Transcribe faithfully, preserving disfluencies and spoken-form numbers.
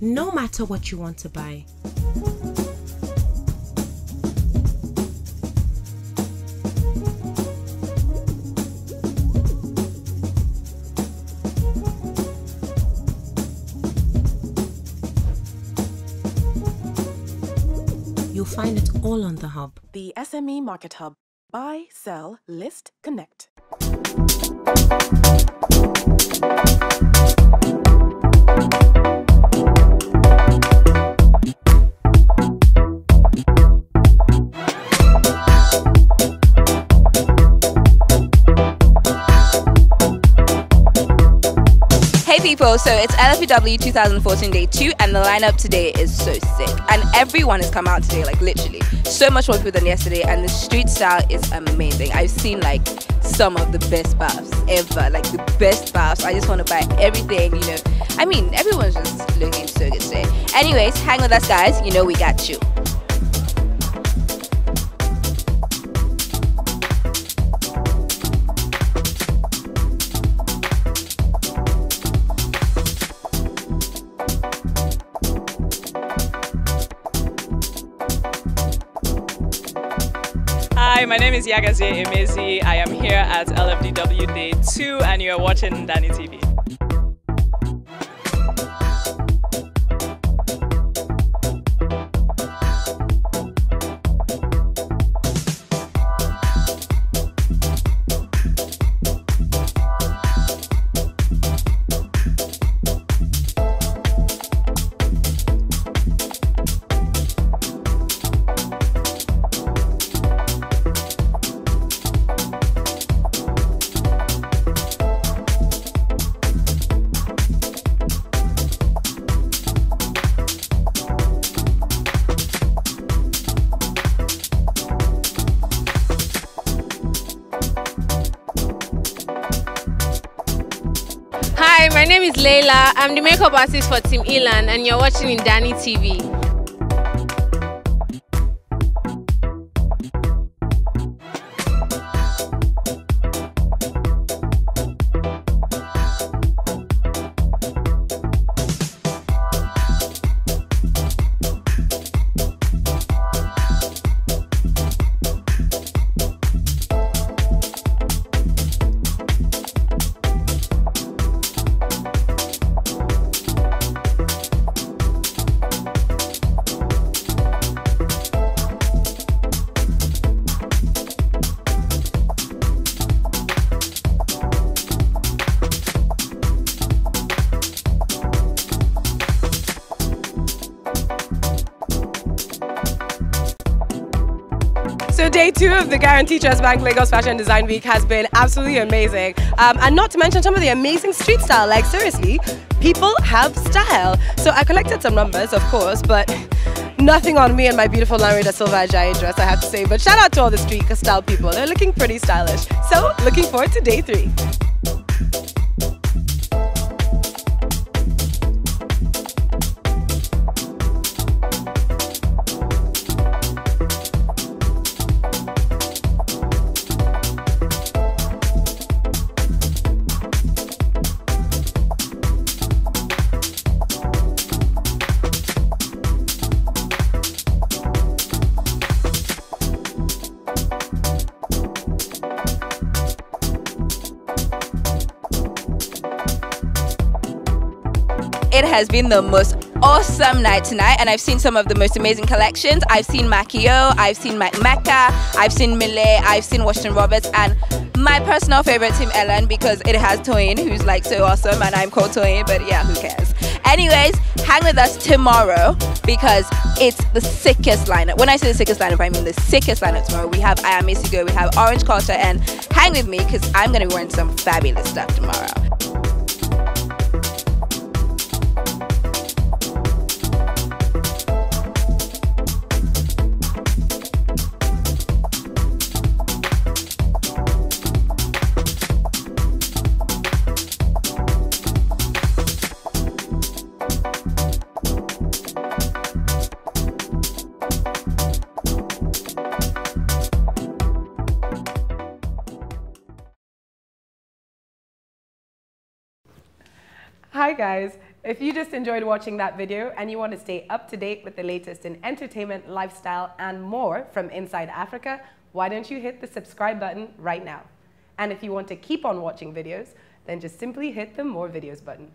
no matter what you want to buy. You'll find it all on the Hub. The S M E Market Hub. Buy, sell, list, connect. People, so it's L F D W twenty fourteen day two, and the lineup today is so sick, and everyone has come out today, like literally so much more people than yesterday, and the street style is amazing. I've seen like some of the best baths ever, like the best baths. I just want to buy everything, you know. I mean, everyone's just looking so good today. Anyways, hang with us guys, you know we got you. Hi, my name is Yagazi Emezi. I am here at L F D W Day two and you are watching Ndani T V. Hi, my name is Layla. I'm the makeup artist for Team Elan and you're watching Ndani T V. So day two of the Guaranty Trust Bank Lagos Fashion Design Week has been absolutely amazing. Um, and not to mention some of the amazing street style, like seriously, people have style. So I collected some numbers, of course, but nothing on me and my beautiful Lanre da Silva Ajayi dress, I have to say. But shout out to all the street style people, they're looking pretty stylish. So looking forward to day three. It has been the most awesome night tonight, and I've seen some of the most amazing collections. I've seen Makioh, I've seen McMeka, I've seen Millet, I've seen Washington Roberts, and my personal favorite, Team Elan, because it has Toyin, who's like so awesome, and I'm called Toyin, but yeah, who cares? Anyways, hang with us tomorrow because it's the sickest lineup. When I say the sickest lineup, I mean the sickest lineup tomorrow. We have I Am Isigo, we have Orange Culture, and hang with me because I'm going to be wearing some fabulous stuff tomorrow. Hi guys, If you just enjoyed watching that video and you want to stay up to date with the latest in entertainment, lifestyle and more from inside Africa, why don't you hit the subscribe button right now? And if you want to keep on watching videos, then just simply hit the more videos button.